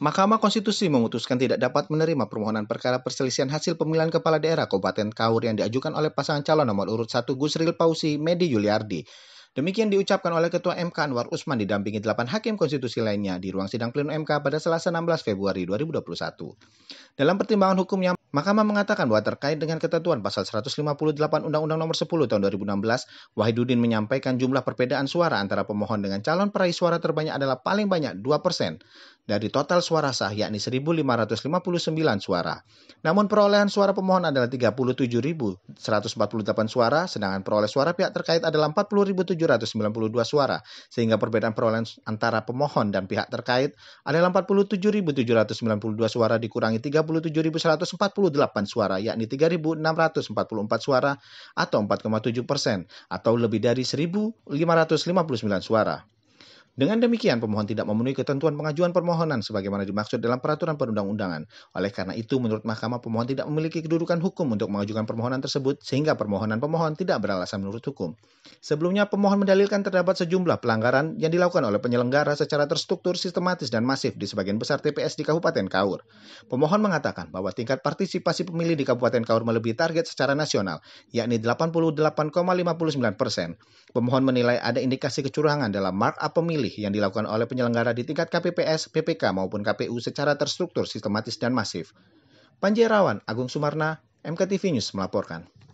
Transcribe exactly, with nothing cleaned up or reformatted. Mahkamah Konstitusi memutuskan tidak dapat menerima permohonan perkara perselisihan hasil pemilihan kepala daerah Kabupaten Kaur yang diajukan oleh pasangan calon nomor urut satu Gusril Pausi Medi Yuliardi. Demikian diucapkan oleh Ketua M K Anwar Usman didampingi delapan hakim konstitusi lainnya di ruang sidang pleno M K pada Selasa enam belas Februari dua ribu dua puluh satu. Dalam pertimbangan hukumnya, Mahkamah mengatakan bahwa terkait dengan ketentuan pasal seratus lima puluh delapan Undang-Undang Nomor sepuluh Tahun dua ribu enam belas, Wahidudin menyampaikan jumlah perbedaan suara antara pemohon dengan calon peraih suara terbanyak adalah paling banyak dua persen dari total suara sah, yakni seribu lima ratus lima puluh sembilan suara. Namun perolehan suara pemohon adalah tiga puluh tujuh ribu seratus empat puluh delapan suara, sedangkan peroleh suara pihak terkait adalah empat puluh ribu tujuh ratus sembilan puluh dua suara, sehingga perbedaan perolehan antara pemohon dan pihak terkait adalah empat puluh tujuh ribu tujuh ratus sembilan puluh dua suara dikurangi tiga puluh tujuh ribu seratus empat puluh delapan suara, yakni tiga ribu enam ratus empat puluh empat suara atau empat koma tujuh persen atau lebih dari seribu lima ratus lima puluh sembilan suara. Dengan demikian, pemohon tidak memenuhi ketentuan pengajuan permohonan sebagaimana dimaksud dalam peraturan perundang-undangan. Oleh karena itu, menurut Mahkamah, pemohon tidak memiliki kedudukan hukum untuk mengajukan permohonan tersebut sehingga permohonan pemohon tidak beralasan menurut hukum. Sebelumnya, pemohon mendalilkan terdapat sejumlah pelanggaran yang dilakukan oleh penyelenggara secara terstruktur, sistematis, dan masif di sebagian besar T P S di Kabupaten Kaur. Pemohon mengatakan bahwa tingkat partisipasi pemilih di Kabupaten Kaur melebihi target secara nasional, yakni delapan puluh delapan koma lima sembilan persen. Pemohon menilai ada indikasi kecurangan dalam markup pemilih yang dilakukan oleh penyelenggara di tingkat K P P S, P P K maupun K P U secara terstruktur, sistematis, dan masif. Panji Rawan Agung Sumarna, M K T V News melaporkan.